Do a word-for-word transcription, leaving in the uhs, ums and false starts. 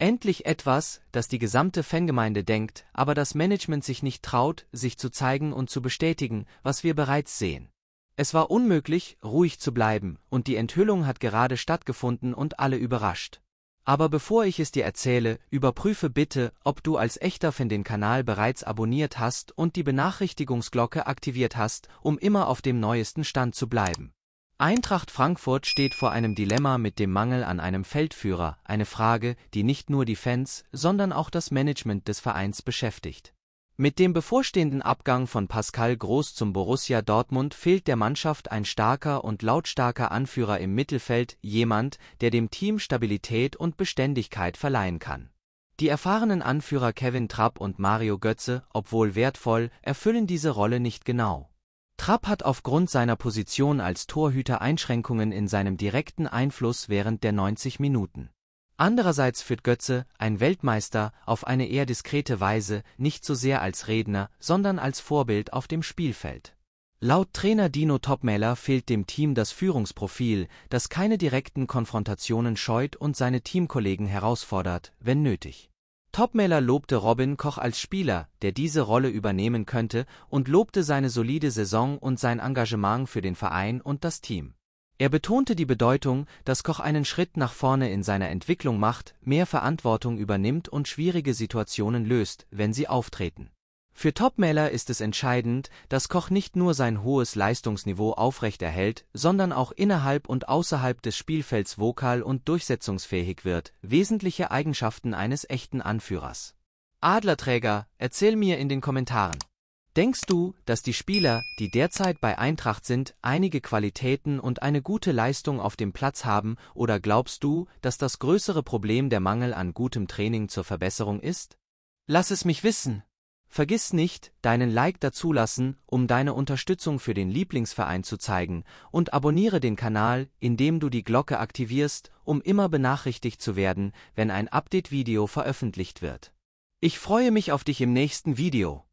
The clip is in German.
Endlich etwas, das die gesamte Fangemeinde denkt, aber das Management sich nicht traut, sich zu zeigen und zu bestätigen, was wir bereits sehen. Es war unmöglich, ruhig zu bleiben, und die Enthüllung hat gerade stattgefunden und alle überrascht. Aber bevor ich es dir erzähle, überprüfe bitte, ob du als echter Fan den Kanal bereits abonniert hast und die Benachrichtigungsglocke aktiviert hast, um immer auf dem neuesten Stand zu bleiben. Eintracht Frankfurt steht vor einem Dilemma mit dem Mangel an einem Feldführer, eine Frage, die nicht nur die Fans, sondern auch das Management des Vereins beschäftigt. Mit dem bevorstehenden Abgang von Pascal Groß zum Borussia Dortmund fehlt der Mannschaft ein starker und lautstarker Anführer im Mittelfeld, jemand, der dem Team Stabilität und Beständigkeit verleihen kann. Die erfahrenen Anführer Kevin Trapp und Mario Götze, obwohl wertvoll, erfüllen diese Rolle nicht genau. Trapp hat aufgrund seiner Position als Torhüter Einschränkungen in seinem direkten Einfluss während der neunzig Minuten. Andererseits führt Götze, ein Weltmeister, auf eine eher diskrete Weise, nicht so sehr als Redner, sondern als Vorbild auf dem Spielfeld. Laut Trainer Dino Toppmöller fehlt dem Team das Führungsprofil, das keine direkten Konfrontationen scheut und seine Teamkollegen herausfordert, wenn nötig. Toppmöller lobte Robin Koch als Spieler, der diese Rolle übernehmen könnte, und lobte seine solide Saison und sein Engagement für den Verein und das Team. Er betonte die Bedeutung, dass Koch einen Schritt nach vorne in seiner Entwicklung macht, mehr Verantwortung übernimmt und schwierige Situationen löst, wenn sie auftreten. Für Toppmöller ist es entscheidend, dass Koch nicht nur sein hohes Leistungsniveau aufrechterhält, sondern auch innerhalb und außerhalb des Spielfelds vokal und durchsetzungsfähig wird, wesentliche Eigenschaften eines echten Anführers. Adlerträger, erzähl mir in den Kommentaren. Denkst du, dass die Spieler, die derzeit bei Eintracht sind, einige Qualitäten und eine gute Leistung auf dem Platz haben, oder glaubst du, dass das größere Problem der Mangel an gutem Training zur Verbesserung ist? Lass es mich wissen! Vergiss nicht, deinen Like dazulassen, um deine Unterstützung für den Lieblingsverein zu zeigen, und abonniere den Kanal, indem du die Glocke aktivierst, um immer benachrichtigt zu werden, wenn ein Update-Video veröffentlicht wird. Ich freue mich auf dich im nächsten Video.